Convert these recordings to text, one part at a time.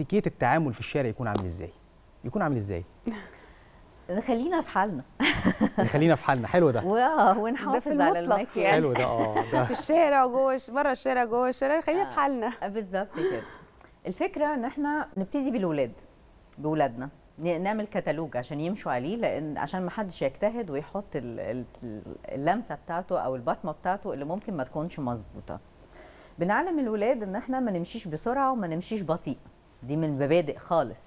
اتيكيت التعامل في الشارع يكون عامل ازاي؟ نخلينا في حالنا. حلو ده. ونحافظ على المكان. يعني. حلو ده في الشارع وجوه، بره الشارع جوه الشارع، خلينا في حالنا. بالظبط كده. الفكره ان احنا نبتدي بالولاد، بولادنا نعمل كتالوج عشان يمشوا عليه، لان عشان ما حدش يجتهد ويحط اللمسه بتاعته او البصمه بتاعته اللي ممكن ما تكونش مظبوطه. بنعلم الولاد ان احنا ما نمشيش بسرعه وما نمشيش بطيء، دي من المبادئ خالص.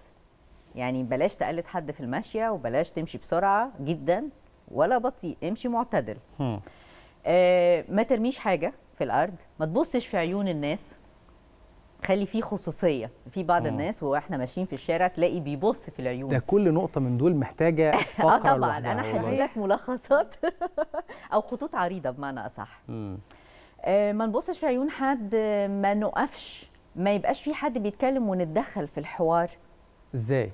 يعني بلاش تقلد حد في الماشيه، وبلاش تمشي بسرعه جدا ولا بطيء، امشي معتدل. ما ترميش حاجه في الارض، ما تبصش في عيون الناس، خلي فيه خصوصيه. في بعض الناس واحنا ماشيين في الشارع تلاقي بيبص في العيون. ده كل نقطه من دول محتاجه فقره. طبعا انا هدي لك ملخصات او خطوط عريضه بمعنى اصح. ما نبصش في عيون حد، ما نقفش، ما يبقاش في حد بيتكلم ونتدخل في الحوار. ازاي؟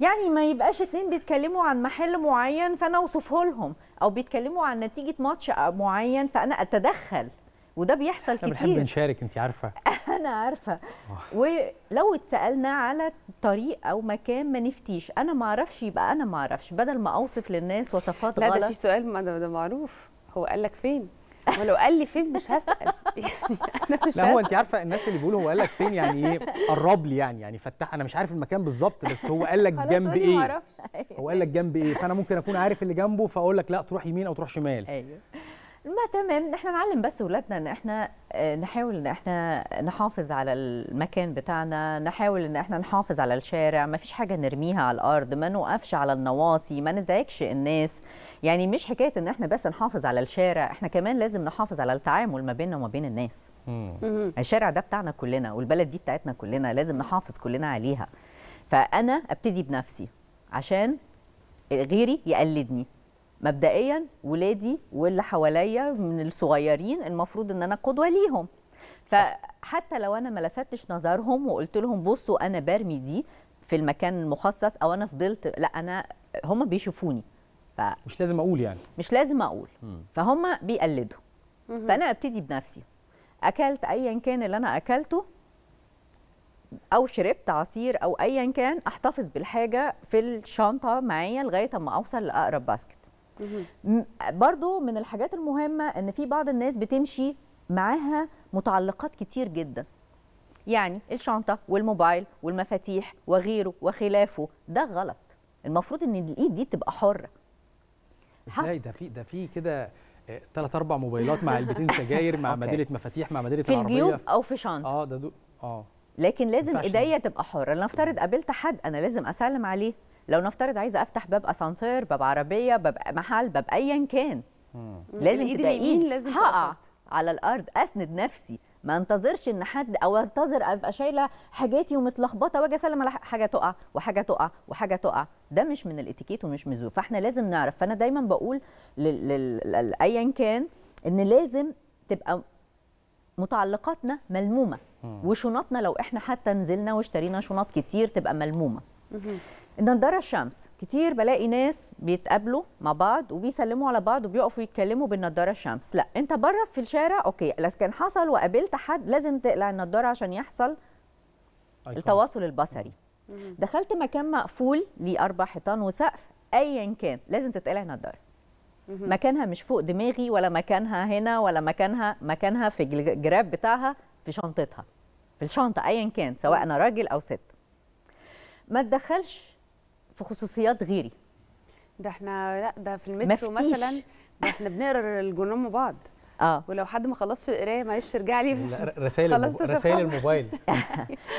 يعني ما يبقاش اتنين بيتكلموا عن محل معين فانا اوصفه لهم، او بيتكلموا عن نتيجه ماتش معين فانا اتدخل، وده بيحصل كتير. احنا بنحب نشارك، انت عارفه. انا عارفه. ولو اتسالنا على طريق او مكان ما نفتيش، انا ما اعرفش يبقى انا ما اعرفش، بدل ما اوصف للناس وصفات غلط. لا ده في سؤال ده معروف، هو قال لك فين؟ ولو قال لي فين مش هسال. لا هو انت عارفه الناس اللي بيقولوا هو قال لك فين، يعني ايه قرب لي، يعني فتح، انا مش عارف المكان بالظبط بس هو قال لك جنب ايه، هو قال لك جنب ايه، فانا ممكن اكون عارف اللي جنبه فاقول لك لا تروح يمين او تروح شمال. ايوه ما تمام. احنا نعلم بس اولادنا ان احنا نحاول ان احنا نحافظ على المكان بتاعنا، نحاول ان احنا نحافظ على الشارع، ما فيش حاجه نرميها على الارض، ما نوقفش على النواصي، ما نزعجش الناس. يعني مش حكايه ان احنا بس نحافظ على الشارع، احنا كمان لازم نحافظ على التعامل ما بيننا وما بين الناس. الشارع ده بتاعنا كلنا، والبلد دي بتاعتنا كلنا، لازم نحافظ كلنا عليها. فانا ابتدي بنفسي عشان غيري يقلدني. مبدئيا ولادي واللي حواليا من الصغيرين المفروض ان انا قدوه ليهم، فحتى لو انا ما لفتش نظرهم وقلت لهم بصوا انا برمي دي في المكان المخصص، او انا فضلت، لا انا هم بيشوفوني مش لازم اقول، يعني مش لازم اقول، فهم بيقلدوا. فانا ابتدي بنفسي. اكلت ايا كان اللي انا اكلته، او شربت عصير او ايا كان، احتفظ بالحاجه في الشنطه معايا لغايه اما اوصل لاقرب باسكت. برضو من الحاجات المهمة ان في بعض الناس بتمشي معاها متعلقات كتير جدا، يعني الشنطة والموبايل والمفاتيح وغيره وخلافه، ده غلط. المفروض ان الايد دي تبقى حرة. ازاي ده في كده 3 4 موبايلات مع علبتين سجاير مع مديلة مفتيح مع مديلة العربية في الجيوب او في شنطة. لكن لازم ايديا تبقى حرة. لنفترض قابلت حد انا لازم اسلم عليه، لو نفترض عايزه افتح باب اسانسير، باب عربيه، باب محل، باب ايا كان، لازم تبقى ايدي هقع على الارض، اسند نفسي، ما انتظرش ان حد، او انتظر ابقى شايله حاجاتي ومتلخبطه واجي اسلم على حاجه تقع وحاجه تقع وحاجه تقع، ده مش من الاتيكيت ومش من ذوق. فاحنا لازم نعرف. فانا دايما بقول ايا كان ان لازم تبقى متعلقاتنا ملمومه، وشنطنا لو احنا حتى نزلنا واشترينا شنط كتير تبقى ملمومه. نضاره الشمس كتير بلاقي ناس بيتقابلوا مع بعض وبيسلموا على بعض وبيقفوا يتكلموا بالنضاره الشمس. لا انت بره في الشارع اوكي، لو كان حصل وقابلت حد لازم تقلع النضاره عشان يحصل التواصل البصري. دخلت مكان مقفول ليه 4 حيطان وسقف ايا كان، لازم تتقلع النضاره. مكانها مش فوق دماغي، ولا مكانها هنا، ولا مكانها في الجراب بتاعها، في شنطتها، في الشنطه ايا كان، سواء انا راجل او ست. ما تدخلش في خصوصيات غيري. ده احنا لا ده في المترو مثلا، ده احنا بنقرا الجورنال مع بعض. ولو حد ما خلصش القرايه معلش ارجع لي رسائل الموبايل.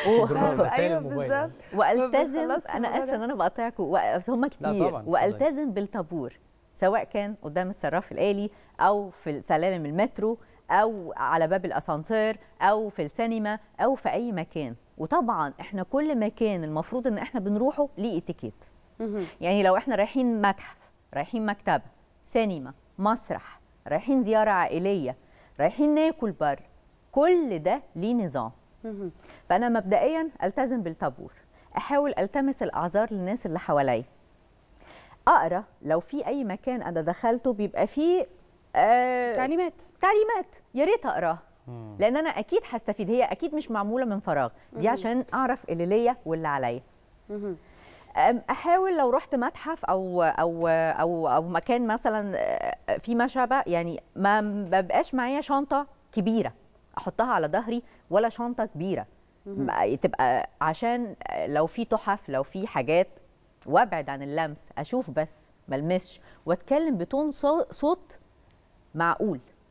ايوه بالظبط. والتزم، انا اسفه ان انا بقاطعكم، بس هم كتير. والتزم بالطابور، سواء كان قدام الصراف الالي، او في سلالم المترو، او على باب الاسانسير، او في السينما، او في اي مكان. وطبعا احنا كل مكان المفروض ان احنا بنروحه ليه اتيكيت. يعني لو احنا رايحين متحف، رايحين مكتبه، سينما، مسرح، رايحين زياره عائليه، رايحين ناكل بره، كل ده ليه نظام. فانا مبدئيا التزم بالطابور، احاول التمس الاعذار للناس اللي حواليا، اقرا لو في اي مكان انا دخلته بيبقى فيه تعليمات، يا ريت اقراها، لان انا اكيد هستفيد، هي اكيد مش معموله من فراغ، دي عشان اعرف اللي ليا واللي عليا. احاول لو رحت متحف أو, او او او مكان مثلا في مشابه، يعني ما ببقاش معايا شنطه كبيره احطها على ظهري ولا شنطه كبيره تبقى، عشان لو في تحف لو في حاجات وابعد عن اللمس، اشوف بس ملمسش، واتكلم بتون صوت معقول.